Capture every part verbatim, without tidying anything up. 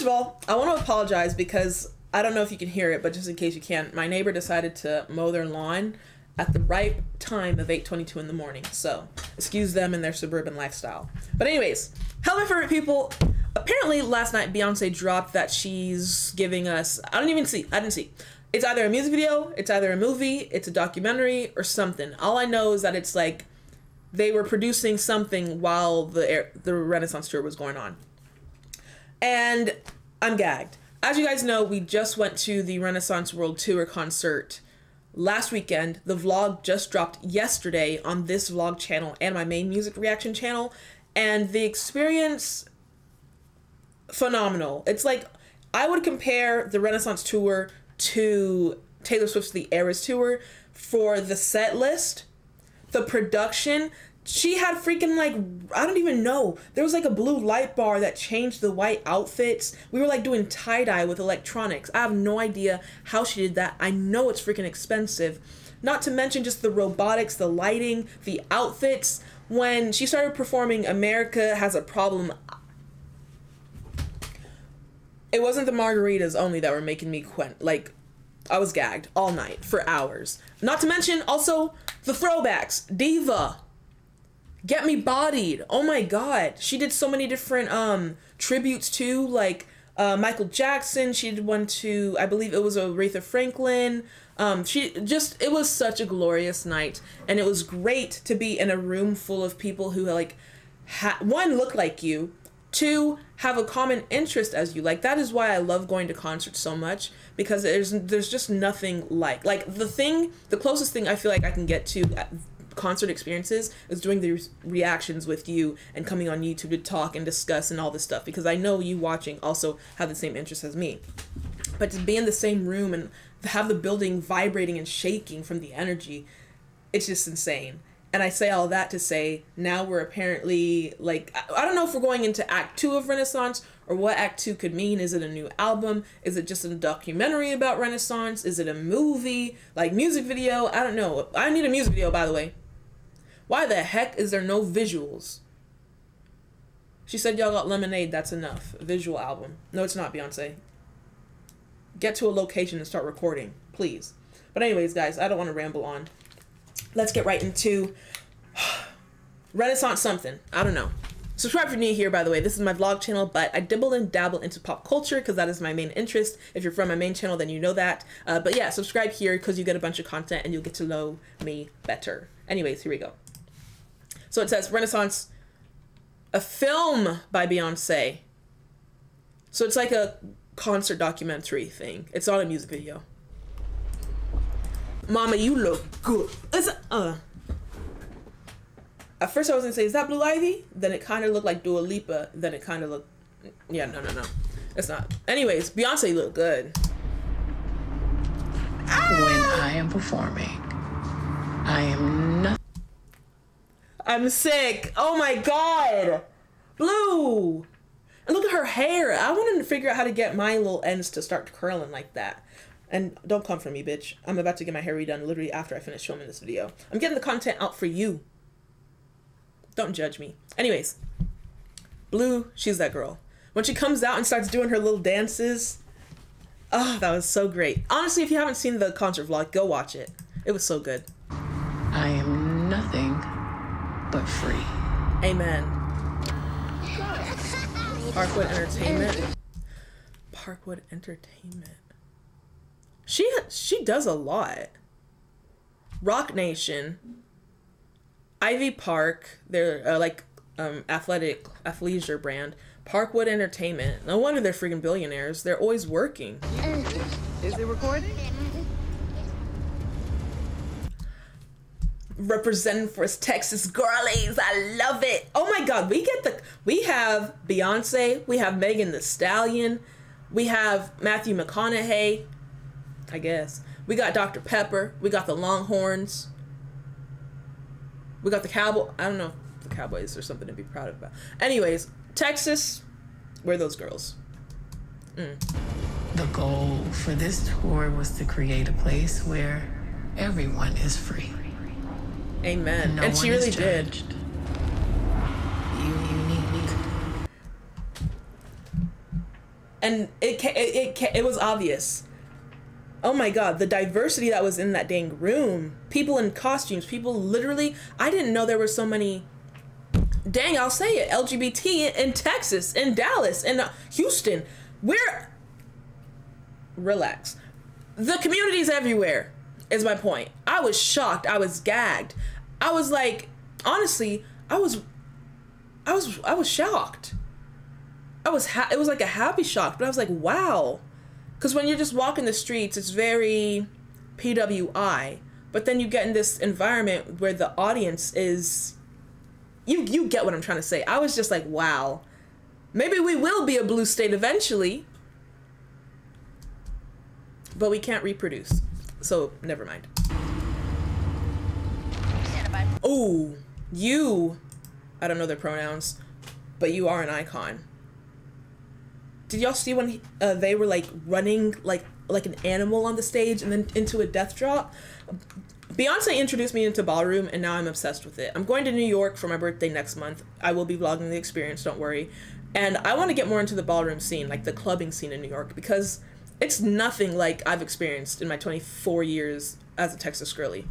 first of all, I want to apologize because I don't know if you can hear it, but just in case you can, my neighbor decided to mow their lawn at the ripe time of eight twenty-two in the morning. So excuse them and their suburban lifestyle. But anyways, hello my favorite people. Apparently last night Beyonce dropped that she's giving us, I don't even see, I didn't see. It's either a music video, it's either a movie, it's a documentary or something. All I know is that it's like they were producing something while the, the Renaissance tour was going on. And I'm gagged. As you guys know, we just went to the Renaissance World Tour concert last weekend. The vlog just dropped yesterday on this vlog channel and my main music reaction channel. And the experience, phenomenal. It's like, I would compare the Renaissance tour to Taylor Swift's The Eras Tour for the set list, the production. She had freaking, like, I don't even know. There was like a blue light bar that changed the white outfits. We were like doing tie-dye with electronics. I have no idea how she did that. I know it's freaking expensive. Not to mention just the robotics, the lighting, the outfits. When she started performing America Has a Problem, it wasn't the margaritas only that were making me quent. Like, I was gagged all night for hours. Not to mention also the throwbacks. Diva. Get Me Bodied. Oh my God. She did so many different um, tributes to, like, uh, Michael Jackson. She did one to, I believe it was Aretha Franklin. Um, she just, it was such a glorious night. And it was great to be in a room full of people who, like, ha one, look like you. Two, have a common interest as you. Like, that is why I love going to concerts so much, because there's, there's just nothing like, like the thing, the closest thing I feel like I can get to at, concert experiences is doing the re reactions with you and coming on YouTube to talk and discuss and all this stuff, because I know you watching also have the same interests as me. But to be in the same room and have the building vibrating and shaking from the energy, it's just insane. And I say all that to say, now we're apparently, like, I don't know if we're going into act two of Renaissance or what act two could mean. Is it a new album? Is it just a documentary about Renaissance? Is it a movie? Like, music video? I don't know. I need a music video, by the way. Why the heck is there no visuals? She said y'all got Lemonade, that's enough. A visual album. No, it's not, Beyonce. Get to a location and start recording, please. But anyways, guys, I don't want to ramble on. Let's get right into Renaissance something. I don't know. Subscribe if you're new here, by the way. This is my vlog channel, but I dibble and dabble into pop culture because that is my main interest. If you're from my main channel, then you know that. Uh, but yeah, subscribe here because you get a bunch of content and you'll get to know me better. Anyways, here we go. So it says Renaissance, a film by Beyonce. So it's like a concert documentary thing. It's not a music video. Mama, you look good. It's, uh. At first I was gonna say, is that Blue Ivy? Then it kind of looked like Dua Lipa. Then it kind of looked, yeah, no, no, no. It's not. Anyways, Beyonce looked good. Ah! When I am performing, I am not. I'm sick. Oh my God. Blue. And look at her hair. I wanted to figure out how to get my little ends to start curling like that. And don't come for me, bitch. I'm about to get my hair redone literally after I finish filming this video. I'm getting the content out for you. Don't judge me. Anyways, Blue, she's that girl. When she comes out and starts doing her little dances, oh, that was so great. Honestly, if you haven't seen the concert vlog, go watch it. It was so good. I am nothing but free. Amen. Parkwood Entertainment. Parkwood Entertainment. She, she does a lot. Rock Nation. Ivy Park, they're uh, like um, athletic, athleisure brand. Parkwood Entertainment. No wonder they're freaking billionaires. They're always working. Is it recording? Representing for us Texas girlies. I love it. Oh my God, we get the, we have Beyonce, we have Megan Thee Stallion, we have Matthew McConaughey, I guess. We got Doctor Pepper, we got the Longhorns. We got the Cowboys. I don't know if the Cowboys are something to be proud about. Anyways, Texas, where those girls? Mm. The goal for this tour was to create a place where everyone is free. Amen. No and she really did. You, you need me. and it it, it it it was obvious. Oh my God, the diversity that was in that dang room. People in costumes, people literally, I didn't know there were so many, dang, I'll say it, L G B T in, in Texas, in Dallas, in Houston. We're, relax. The community's everywhere, is my point. I was shocked, I was gagged. I was like, honestly, I was, I was, I was shocked. I was, ha it was like a happy shock, but I was like, wow. Because when you're just walking the streets, it's very P W I. But then you get in this environment where the audience is... You, you get what I'm trying to say. I was just like, wow. Maybe we will be a blue state eventually. But we can't reproduce. So, never mind. Oh, you... I don't know their pronouns. But you are an icon. Did y'all see when uh, they were like running like like an animal on the stage and then into a death drop? Beyonce introduced me into ballroom and now I'm obsessed with it. I'm going to New York for my birthday next month. I will be vlogging the experience, don't worry. And I want to get more into the ballroom scene, like the clubbing scene in New York, because it's nothing like I've experienced in my twenty-four years as a Texas girly.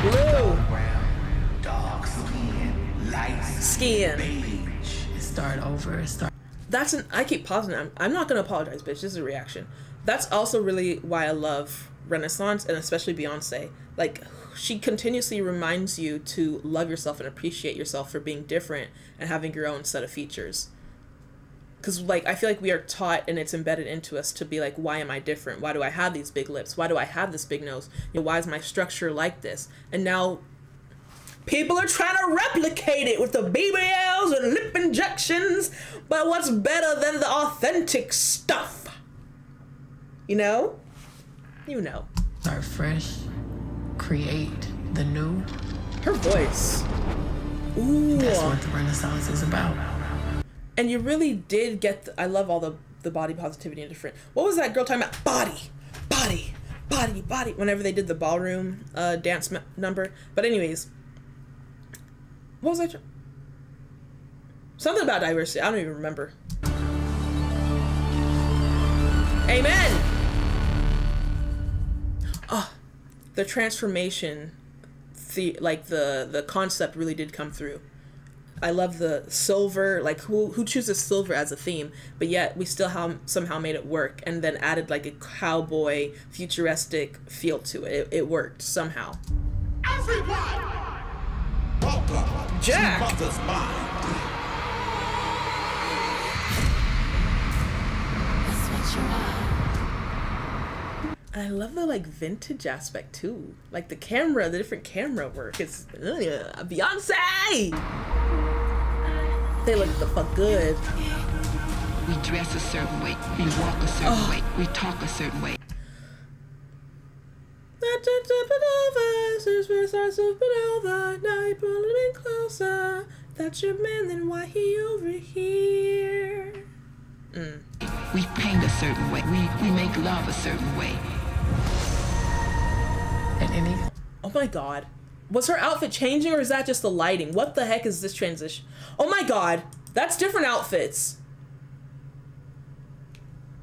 Blue. Dark skin, light skin. Baby. Start over. Start. That's an. I keep pausing. I'm, I'm not gonna apologize, bitch. This is a reaction. That's also really why I love Renaissance and especially Beyonce. Like, she continuously reminds you to love yourself and appreciate yourself for being different and having your own set of features. Because, like, I feel like we are taught and it's embedded into us to be like, why am I different? Why do I have these big lips? Why do I have this big nose? You know, why is my structure like this? And now people are trying to replicate it with the B B Ls and lip injections, but what's better than the authentic stuff? You know? You know. Start fresh. Create the new. Her voice. Ooh. That's what the Renaissance is about. And you really did get the, I love all the, the body positivity and different. What was that girl talking about? Body. Body. Body. Body. Whenever they did the ballroom uh, dance number. But anyways... What was I? Something about diversity. I don't even remember. Amen. Oh, the transformation, the like the the concept really did come through. I love the silver. Like who who chooses silver as a theme, but yet we still have, somehow made it work, and then added like a cowboy futuristic feel to it. It, it worked somehow. Everybody. Jack. I love the like vintage aspect too, like the camera, the different camera work. It's uh, Beyonce. They look the fuck good. We dress a certain way, we walk a certain oh. way, we talk a certain way. Closer. That's your man, then why he over here? Mm. We paint a certain way. We we make love a certain way. And any oh my God, was her outfit changing or is that just the lighting? What the heck is this transition? Oh my God, that's different outfits.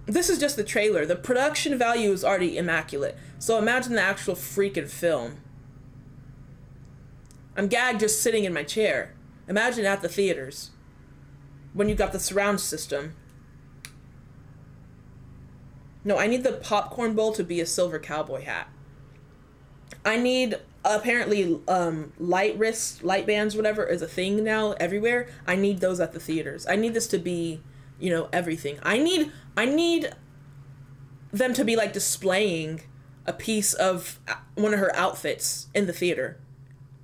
This is just the trailer. The production value is already immaculate. So imagine the actual freaking film. I'm gagged just sitting in my chair. Imagine at the theaters when you got the surround system. No, I need the popcorn bowl to be a silver cowboy hat. I need apparently um, light wrists, light bands, whatever is a thing now everywhere. I need those at the theaters. I need this to be, you know, everything. I need, I need them to be like displaying a piece of one of her outfits in the theater.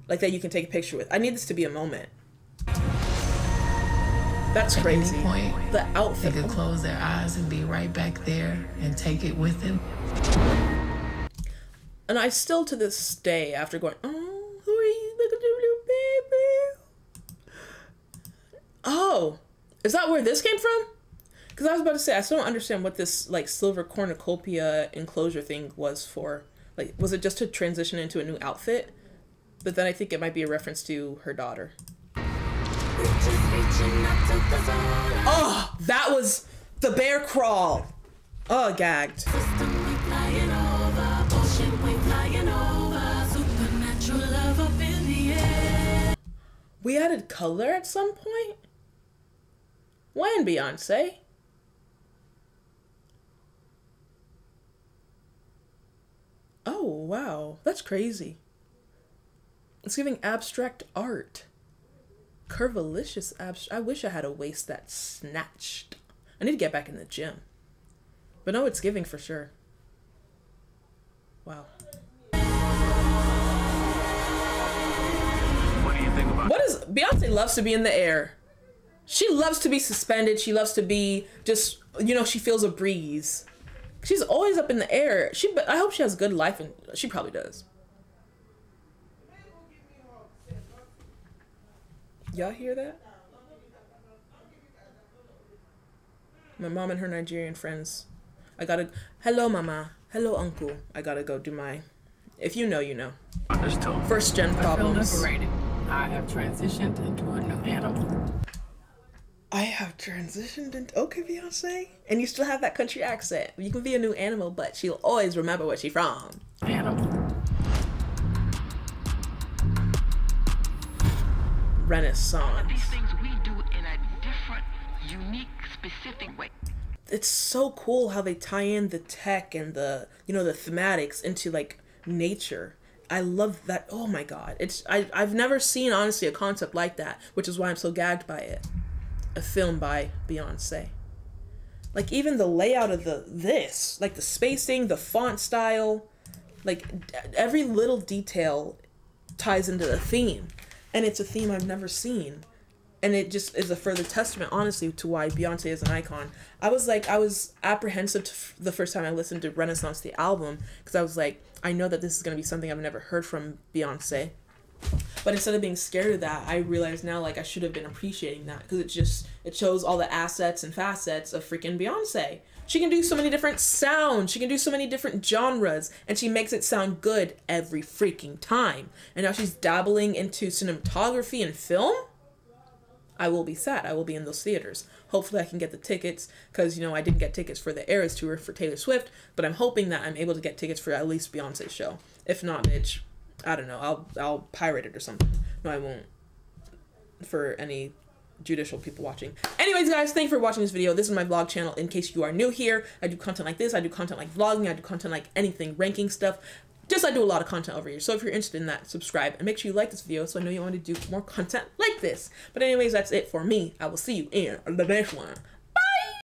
Like that you can take a picture with. I need this to be a moment. That's At crazy. Any point, the outfit. They could close their eyes and be right back there and take it with them. And I still to this day, after going, oh, who are you looking to, baby? Oh, is that where this came from? Because I was about to say, I still don't understand what this like silver cornucopia enclosure thing was for. Like, was it just to transition into a new outfit? But then I think it might be a reference to her daughter. Oh! That was the bear crawl. Oh, gagged. We added color at some point? When, Beyonce? Oh, wow. That's crazy. It's giving abstract art. Curvilicious abstract. I wish I had a waist that snatched. I need to get back in the gym. But no, it's giving for sure. Wow. What do you think about— What is— Beyonce loves to be in the air. She loves to be suspended. She loves to be just, you know, she feels a breeze. She's always up in the air. She, I hope she has a good life, and she probably does. Y'all hear that? My mom and her Nigerian friends. I gotta, hello mama, hello uncle. I gotta go do my, if you know, you know. First gen problems. I feel liberated. I have transitioned into a new animal. I have transitioned into, okay, Beyonce. And you still have that country accent. You can be a new animal, but she'll always remember where she's from. Animal. Renaissance. These things we do in a different, unique, specific way. It's so cool how they tie in the tech and the, you know, the thematics into like nature. I love that. Oh my God. It's, I, I've never seen, honestly, a concept like that, which is why I'm so gagged by it. A film by Beyonce. Like even the layout of the this, like the spacing, the font style, like every little detail ties into the theme, and it's a theme I've never seen, and it just is a further testament, honestly, to why Beyonce is an icon. I was like, I was apprehensive to f the first time I listened to Renaissance, the album, because I was like, I know that this is gonna be something I've never heard from Beyonce. But instead of being scared of that, I realize now, like, I should have been appreciating that, because it just, it shows all the assets and facets of freaking Beyonce. She can do so many different sounds. She can do so many different genres, and she makes it sound good every freaking time. And now she's dabbling into cinematography and film. I will be sad. I will be in those theaters. Hopefully I can get the tickets, because, you know, I didn't get tickets for the Eras Tour for Taylor Swift, but I'm hoping that I'm able to get tickets for at least Beyonce's show. If not, bitch, I don't know. I'll I'll pirate it or something. No, I won't. For any judicial people watching. Anyways, guys, thank you for watching this video. This is my vlog channel. In case you are new here, I do content like this. I do content like vlogging. I do content like anything, ranking stuff. Just I do a lot of content over here. So if you're interested in that, subscribe and make sure you like this video so I know you want to do more content like this. But anyways, that's it for me. I will see you in the next one.